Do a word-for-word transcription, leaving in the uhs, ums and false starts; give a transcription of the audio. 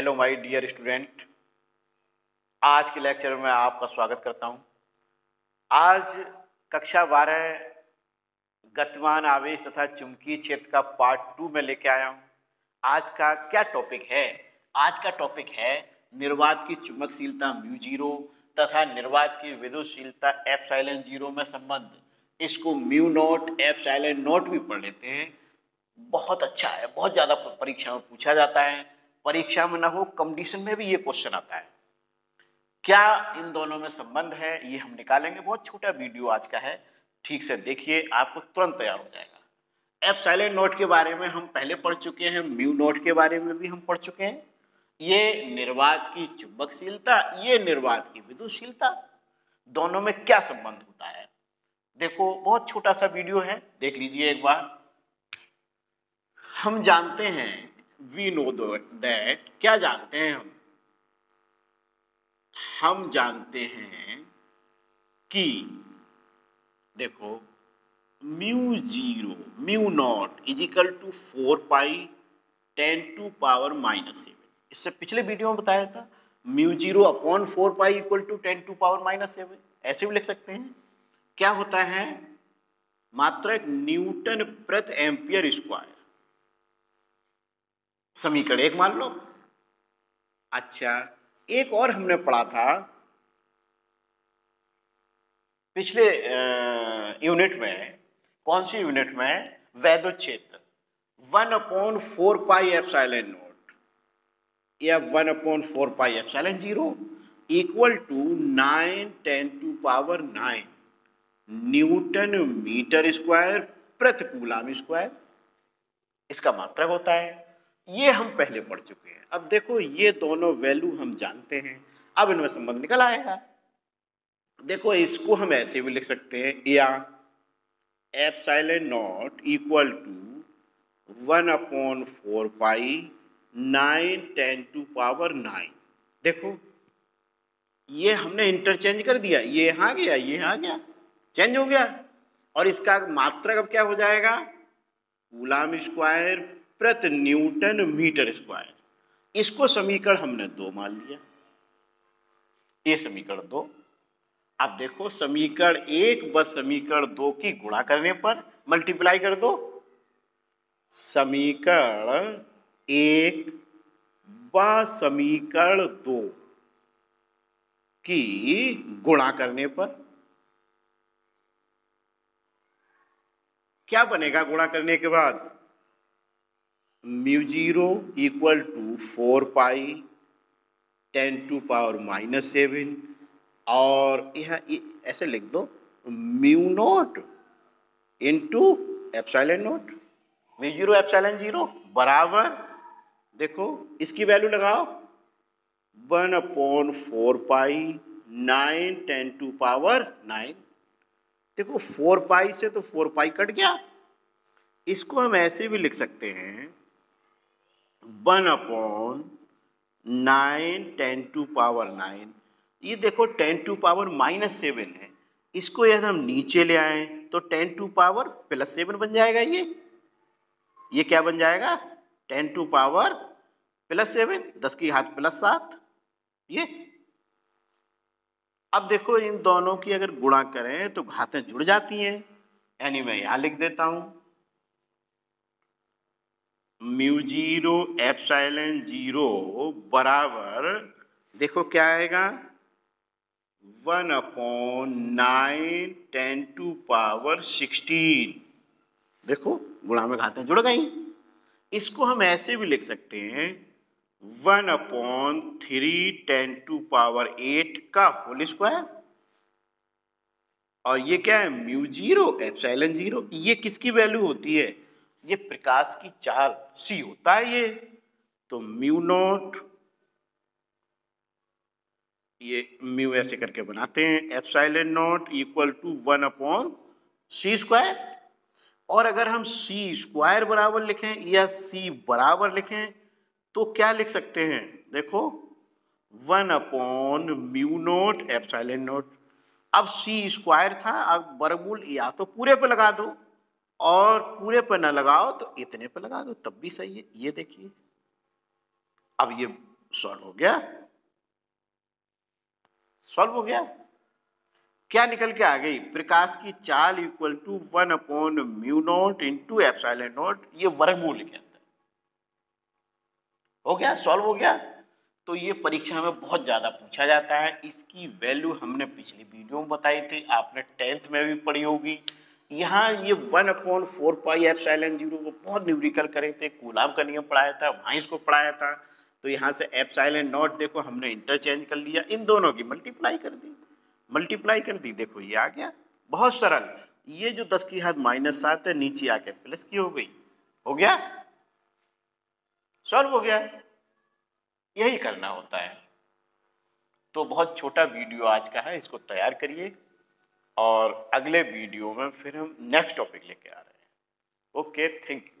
Hello my dear student, आज के lecture में आपका स्वागत करता हूं। आज कक्षा बारह गतिमान आवेश तथा चुंबकीय क्षेत्र का पार्ट टू में लेके आया हूं। आज का क्या टॉपिक है? आज का टॉपिक है निर्वात की चुंबकशीलता म्यू जीरो तथा निर्वात की विद्युतशीलता एप्सिलॉन जीरो में संबंध। इसको म्यू नॉट एप्सिलॉन नॉट भी पढ़ लेते हैं, बहुत अच्छा है, बहुत ज़्यादा परीक्षा में पूछा जाता है। परीक्षा में ना हो, कंपटीशन में भी ये क्वेश्चन आता है। क्या इन दोनों में संबंध है, ये हम निकालेंगे। बहुत छोटा वीडियो आज का है, ठीक से देखिए, आपको तुरंत तैयार हो जाएगा। एप्सिलॉन नॉट के बारे में हम पहले पढ़ चुके हैं, म्यू नॉट के बारे में भी हम पढ़ चुके हैं। ये निर्वात की चुंबकशीलता, ये निर्वात की विद्युतशीलता, दोनों में क्या संबंध होता है, देखो बहुत छोटा सा वीडियो है, देख लीजिए एक बार। हम जानते हैं, वी नो दैट, क्या जानते हैं हम हम जानते हैं कि देखो mu zero mu naught is equal to four pi ten to power minus seven. इससे पिछले वीडियो में बताया था, mu zero upon four pi equal to ten to power minus seven, ऐसे भी लिख सकते हैं। क्या होता है? मात्रक न्यूटन प्रति एम्पियर स्क्वायर, समीकरण एक मान लो। अच्छा, एक और हमने पढ़ा था पिछले यूनिट में। कौन सी यूनिट में? वैद्युत क्षेत्र, one upon four pi epsilon naught या one upon four pi epsilon zero equal to nine ten to power nine newton metre square प्रति कूलाम स्क्वायर, इसका मात्रक होता है। ये हम पहले पढ़ चुके हैं। अब देखो, ये दोनों वैल्यू हम जानते हैं, अब इनमें संबंध निकल आएगा। देखो, इसको हम ऐसे भी लिख सकते हैं, या epsilon naught equal to one upon four pi nine ten to power nine. देखो, ये हमने इंटरचेंज कर दिया, ये यहाँ गया, ये यहाँ गया, चेंज हो गया, और इसका मात्रक अब क्या हो जाएगा? कूलाम स्क्वायर प्रति न्यूटन मीटर स्क्वायर। इसको समीकरण हमने दो मान लिया, ये समीकरण दो। अब देखो, समीकरण एक बस समीकरण दो की गुणा करने पर मल्टीप्लाई कर दो, समीकरण एक बस समीकरण दो की गुणा करने पर क्या बनेगा? गुणा करने के बाद mu zero equal to four pi ten to power minus seven, और यहाँ ऐसे लिख दो mu naught into epsilon naught, mu zero epsilon zero बराबर, देखो इसकी वैल्यू लगाओ, one upon four pi nine ten to power nine. देखो, फोर पाई से तो फोर पाई कट गया। इसको हम ऐसे भी लिख सकते हैं, one upon nine ten to power nine. ये देखो, ten to power minus seven है, इसको यदि हम नीचे ले आए तो ten to power plus seven बन जाएगा। ये ये क्या बन जाएगा? Ten to power plus seven, दस की घात प्लस सात। ये अब देखो, इन दोनों की अगर गुणा करें तो घातें जुड़ जाती हैं, यानी मैं यहाँ लिख देता हूँ म्यू जीरो एप्सिलॉन जीरो बराबर, देखो क्या आएगा, one upon nine ten to power sixteen. देखो, गुणा में घातें जुड़ गई। इसको हम ऐसे भी लिख सकते हैं, one upon three ten to power eight का होल स्क्वायर, और ये क्या है? Mu zero epsilon zero. ये किसकी वैल्यू होती है? ये प्रकाश की चाल सी होता है। ये तो म्यू नॉट, ये म्यू ऐसे करके बनाते हैं, epsilon naught equal to one upon c square. और अगर हम सी स्क्वायर बराबर लिखें या सी बराबर लिखें तो क्या लिख सकते हैं? देखो, one upon mu naught epsilon naught. अब सी स्क्वायर था, अब वर्गमूल या तो पूरे पे लगा दो, और पूरे पर न लगाओ तो इतने पर लगा दो, तब भी सही है। ये देखिए, अब ये सॉल्व हो गया, सॉल्व हो गया। क्या निकल के आ गई? प्रकाश की चाल equal to one upon mu naught into epsilon naught, ये वर्गमूल के अंदर हो गया, सॉल्व हो गया। तो ये परीक्षा में बहुत ज्यादा पूछा जाता है, इसकी वैल्यू हमने पिछली वीडियो में बताई थी, आपने टेंथ में भी पढ़ी होगी। यहाँ ये one upon four pi epsilon zero को बहुत न्यूमेरिकल करे थे, कूलाम का नियम पढ़ाया था, वहाँ इसको पढ़ाया था। तो यहाँ से एप्सिलॉन नॉट देखो हमने इंटरचेंज कर लिया, इन दोनों की मल्टीप्लाई कर दी, मल्टीप्लाई कर दी, देखो ये आ गया। बहुत सरल, ये जो दस की घात माइनस सात है नीचे आके प्लस की हो गई, हो गया, सॉल्व हो गया। यही करना होता है। तो बहुत छोटा वीडियो आज का है, इसको तैयार करिए और अगले वीडियो में फिर हम नेक्स्ट टॉपिक लेके आ रहे हैं। Okay, thank you.